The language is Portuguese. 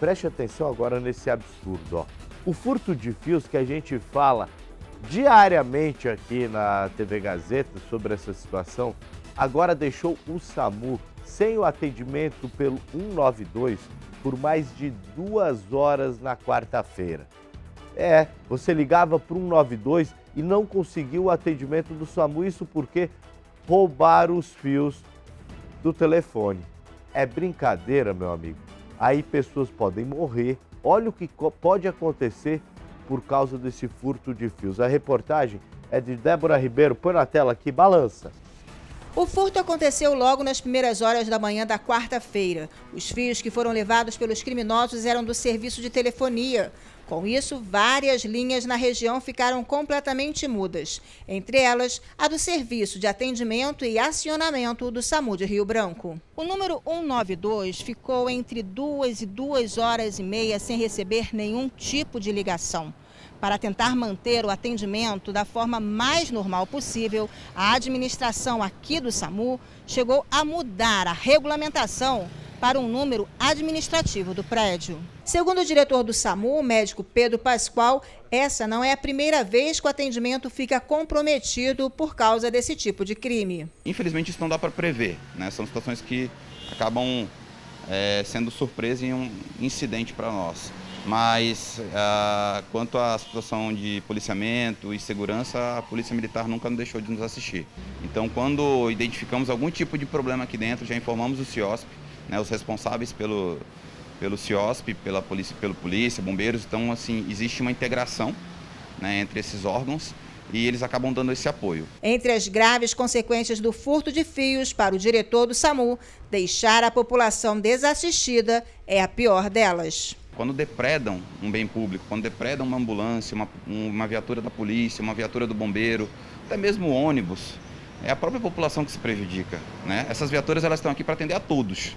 Preste atenção agora nesse absurdo, ó. O furto de fios que a gente fala diariamente aqui na TV Gazeta sobre essa situação, agora deixou o SAMU sem o atendimento pelo 192 por mais de 2 horas na quarta-feira. É, você ligava para o 192 e não conseguiu o atendimento do SAMU, isso porque roubaram os fios do telefone. É brincadeira, meu amigo. Aí pessoas podem morrer. Olha o que pode acontecer por causa desse furto de fios. A reportagem é de Débora Ribeiro. Põe na tela aqui, balança. O furto aconteceu logo nas primeiras horas da manhã da quarta-feira. Os fios que foram levados pelos criminosos eram do serviço de telefonia. Com isso, várias linhas na região ficaram completamente mudas. Entre elas, a do serviço de atendimento e acionamento do SAMU de Rio Branco. O número 192 ficou entre 2 e 2h30 sem receber nenhum tipo de ligação. Para tentar manter o atendimento da forma mais normal possível, a administração aqui do SAMU chegou a mudar a regulamentação para um número administrativo do prédio. Segundo o diretor do SAMU, o médico Pedro Pascoal, essa não é a primeira vez que o atendimento fica comprometido por causa desse tipo de crime. Infelizmente, isso não dá para prever, né? São situações que acabam sendo surpresa em um incidente para nós. Mas quanto à situação de policiamento e segurança, a Polícia Militar nunca deixou de nos assistir. Então, quando identificamos algum tipo de problema aqui dentro, já informamos o CIOSP, né, os responsáveis pelo CIOSP, pela polícia, bombeiros. Então, assim, existe uma integração, né, entre esses órgãos. E eles acabam dando esse apoio. Entre as graves consequências do furto de fios para o diretor do SAMU, deixar a população desassistida é a pior delas. Quando depredam um bem público, quando depredam uma ambulância, uma viatura da polícia, uma viatura do bombeiro, até mesmo ônibus, é a própria população que se prejudica, né? Essas viaturas, elas estão aqui para atender a todos.